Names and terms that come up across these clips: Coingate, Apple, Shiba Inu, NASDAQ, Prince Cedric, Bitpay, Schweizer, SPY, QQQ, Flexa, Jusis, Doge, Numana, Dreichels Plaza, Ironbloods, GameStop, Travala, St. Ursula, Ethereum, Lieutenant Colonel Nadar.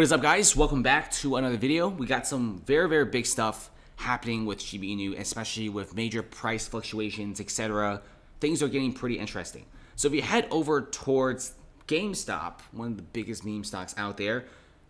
What is up, guys? Welcome back to another video. We got some very, very big stuff happening with Shiba Inu, especially with major price fluctuations, etc. Things are getting pretty interesting. So if you head over towards GameStop, one of the biggest meme stocks out there,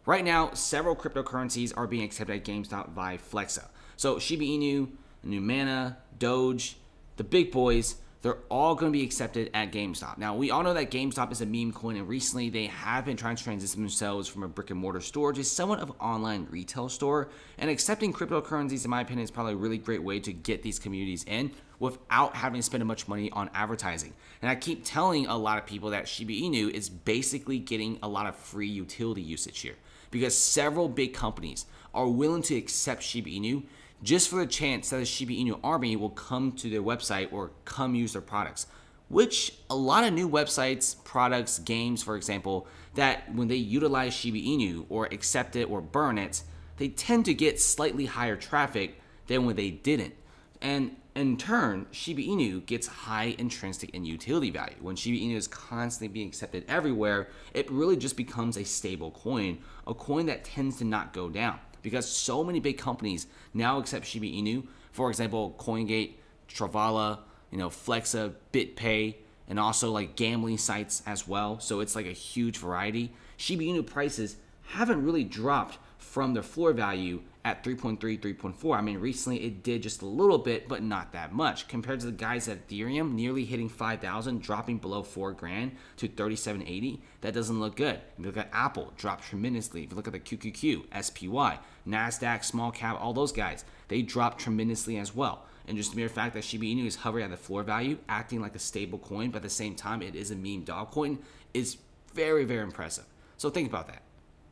right now several cryptocurrencies are being accepted at GameStop by Flexa. So Shiba Inu, Numana, Doge, the big boys, they're all going to be accepted at GameStop. Now, we all know that GameStop is a meme coin, and recently they have been trying to transition themselves from a brick-and-mortar store to somewhat of an online retail store. And accepting cryptocurrencies, in my opinion, is probably a really great way to get these communities in without having to spend much money on advertising. And I keep telling a lot of people that Shiba Inu is basically getting a lot of free utility usage here because several big companies are willing to accept Shiba Inu just for the chance that the Shiba Inu army will come to their website or come use their products, which a lot of new websites, products, games, for example, that when they utilize Shiba Inu or accept it or burn it, they tend to get slightly higher traffic than when they didn't. And in turn, Shiba Inu gets high intrinsic and utility value. When Shiba Inu is constantly being accepted everywhere, it really just becomes a stable coin, a coin that tends to not go down, because so many big companies now accept Shiba Inu. For example, Coingate, Travala, Flexa, Bitpay, and also like gambling sites as well. So it's like a huge variety. Shiba Inu prices haven't really dropped from their floor value at 3.3, 3.4. I mean, recently it did just a little bit, but not that much compared to the guys at Ethereum, nearly hitting 5,000, dropping below 4 grand to 3780. That doesn't look good. If you look at Apple, dropped tremendously. If you look at the QQQ, SPY, NASDAQ, small cap, all those guys, they dropped tremendously as well. And just the mere fact that Shiba Inu is hovering at the floor value, acting like a stable coin, but at the same time, it is a meme dog coin, is very, very impressive. So think about that.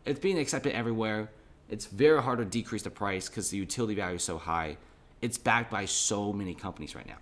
It's being accepted everywhere. It's very hard to decrease the price because the utility value is so high. It's backed by so many companies right now.